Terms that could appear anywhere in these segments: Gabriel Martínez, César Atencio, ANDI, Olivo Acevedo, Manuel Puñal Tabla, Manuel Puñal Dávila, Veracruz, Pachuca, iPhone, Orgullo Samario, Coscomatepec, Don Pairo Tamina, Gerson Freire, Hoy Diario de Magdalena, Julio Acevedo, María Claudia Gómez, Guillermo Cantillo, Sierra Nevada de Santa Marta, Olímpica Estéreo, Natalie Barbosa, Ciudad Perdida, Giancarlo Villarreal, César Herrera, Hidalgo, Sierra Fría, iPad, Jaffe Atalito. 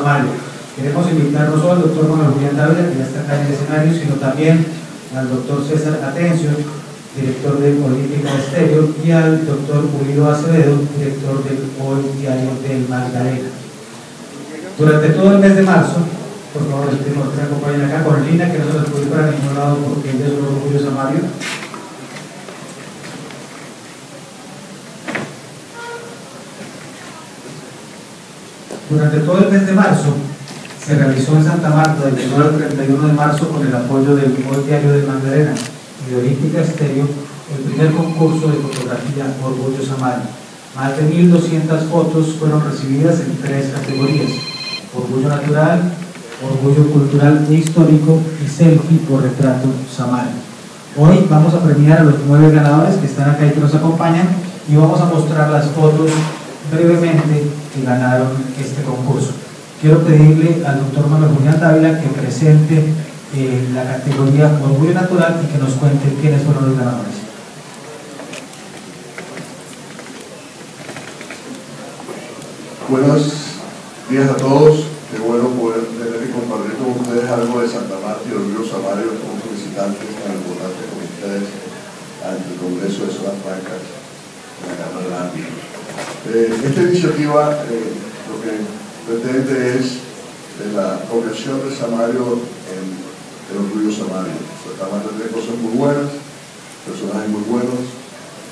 Samario. Queremos invitar no solo al doctor Manuel Puñal Tabla, que ya está acá en el escenario, sino también al doctor César Atencio, director de Olímpica Estéreo, y al doctor Julio Acevedo, director del Hoy Diario de Magdalena. Durante todo el mes de marzo, por favor, les pedimos que se acompañen acá, Corlina, que no se las puede ir para ningún lado porque ella es un orgullo samario. Durante todo el mes de marzo, se realizó en Santa Marta, del 1 al 31 de marzo, con el apoyo del Hoy Diario de Magdalena y de Olímpica Estéreo, el primer concurso de fotografía Orgullo Samario. Más de 1.200 fotos fueron recibidas en tres categorías: Orgullo Natural, Orgullo Cultural e Histórico y Selfie o Retrato Samario. Hoy vamos a premiar a los 9 ganadores que están acá y que nos acompañan, y vamos a mostrar las fotos brevemente que ganaron este concurso. Quiero pedirle al doctor Manuel Puñal Dávila que presente la categoría Orgullo Natural y que nos cuente quiénes fueron los ganadores. Buenos días a todos, qué bueno poder tener y compartir con ustedes algo de Santa Marta y Orgullo Samario como visitantes tan importantes como ustedes ante el Congreso de Zonas Francas en la Cámara de ANDI. Esta iniciativa, lo que pretende es la progresión de Samario en el Orgullo Samario. Santa Marta tiene cosas muy buenas, personajes muy buenos,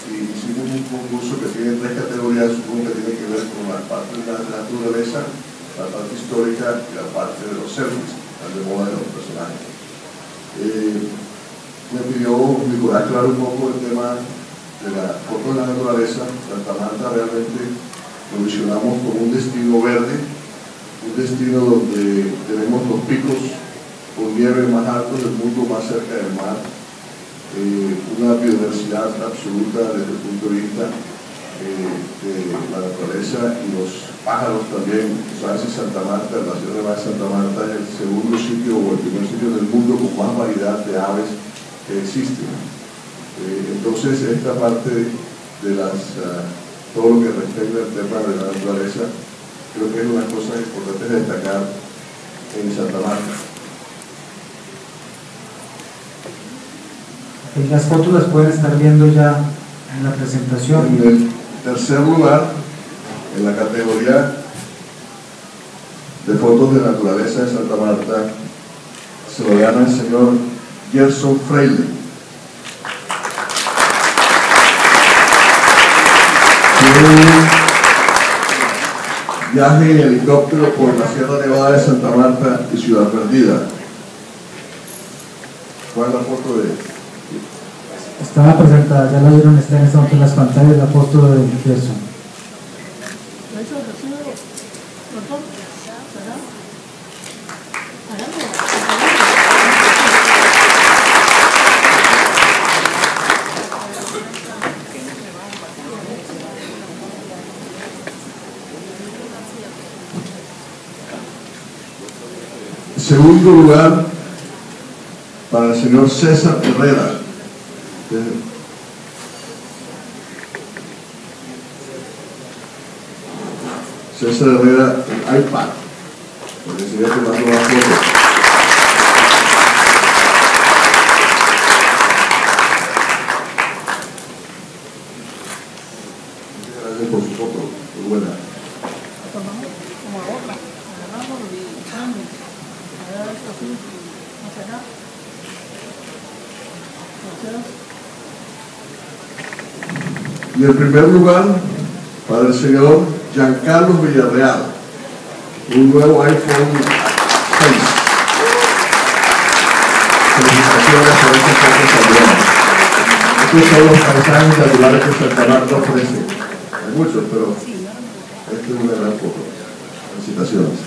y hicimos un concurso que tiene tres categorías, uno que tiene que ver con la parte de la naturaleza, la parte histórica y la parte de los selfies, la de moda de los personajes. Me pidió Nicolás aclarar un poco el tema de la foto de la naturaleza. Santa Marta realmente lo visionamos como un destino verde, un destino donde tenemos los picos con nieve más altos del mundo, más cerca del mar, una biodiversidad absoluta desde el punto de vista de la naturaleza y los pájaros también. Sabes que Santa Marta, la Sierra Nevada de Santa Marta, es el segundo sitio o el primer sitio del mundo con más variedad de aves que existen. Entonces esta parte de todo lo que respecta al tema de la naturaleza, creo que es una cosa importante de destacar en Santa Marta. Las fotos las pueden estar viendo ya en la presentación. En el tercer lugar, en la categoría de fotos de naturaleza de Santa Marta, se lo gana el señor Gerson Freire, que viaje en helicóptero por la Sierra Nevada de Santa Marta y Ciudad Perdida. ¿Cuál es la foto de él? Estaba presentada, ya la vieron, está en esta momento en las pantallas la foto de Gerson. Segundo lugar, para el señor César Herrera. César Herrera, el iPad, porque se había tomado una foto. Gracias por su foto, muy buena. Y en primer lugar, para el señor Giancarlo Villarreal, un nuevo iPhone 6. Felicitaciones por esta foto. Estos son los paisajes naturales que Santa Marta ofrece. Hay muchos, pero esta es una gran foto. Felicitaciones.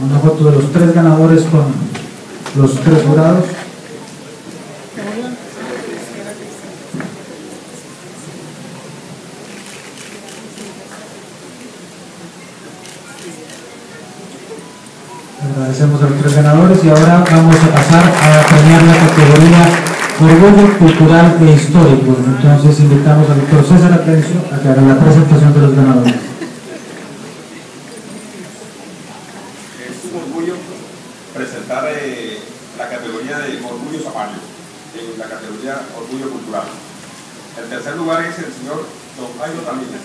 Una foto de los tres ganadores con los tres jurados. Agradecemos a los tres ganadores y ahora vamos a pasar a premiar la categoría Orgullo cultural e histórico. Entonces invitamos al doctor César Atencio a que haga la presentación de los ganadores. Es un orgullo presentar la categoría de Orgullo Samario, en la categoría Orgullo Cultural. El tercer lugar es el señor Don Pairo Tamina.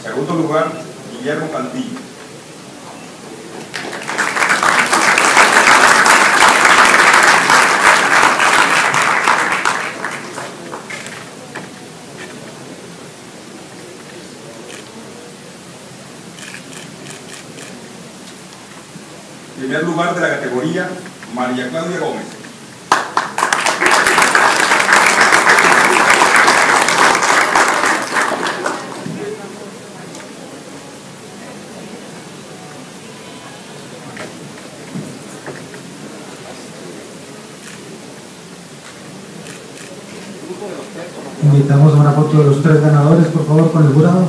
Segundo lugar, Guillermo Cantillo. Primer lugar de la categoría, María Claudia Gómez. Invitamos a una foto de los tres ganadores, por favor, con el jurado.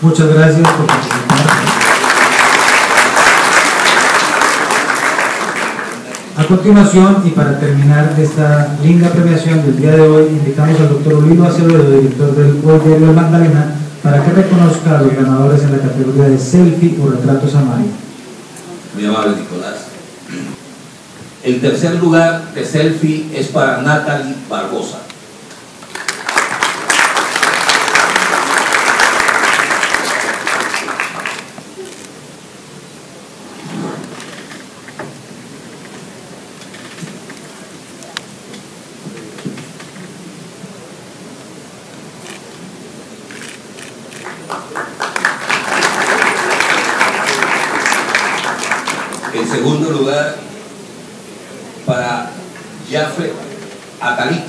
Muchas gracias por participar. A continuación, y para terminar esta linda premiación del día de hoy, invitamos al doctor Olivo Acevedo, director del Hoy Diario de Magdalena, para que reconozca a los ganadores en la categoría de selfie o retrato samario. Muy amable, Nicolás. El tercer lugar de selfie es para Natalie Barbosa. En segundo lugar, para Jaffe Atalito.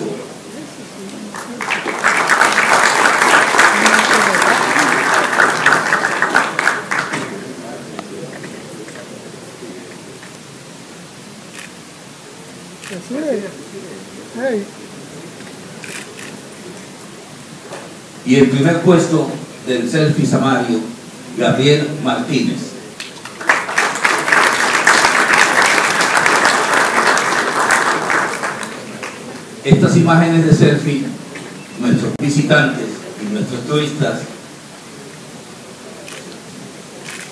Y el primer puesto del selfie samario, Gabriel Martínez. Estas imágenes de selfie, nuestros visitantes y nuestros turistas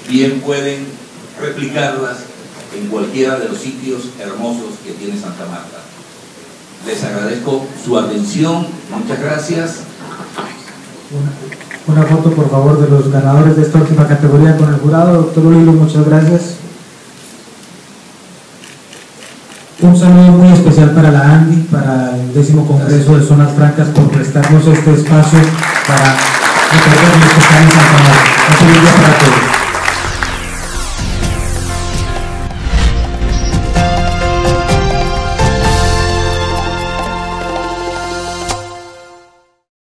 bien pueden replicarlas en cualquiera de los sitios hermosos que tiene Santa Marta. Les agradezco su atención, muchas gracias. Una foto, por favor, de los ganadores de esta última categoría con el jurado. Doctor Olilo, muchas gracias. Un saludo muy especial para la ANDI, para el 10º Congreso de Zonas Francas, por prestarnos este espacio para entregar los que están en Santa Marta. Un saludo para todos.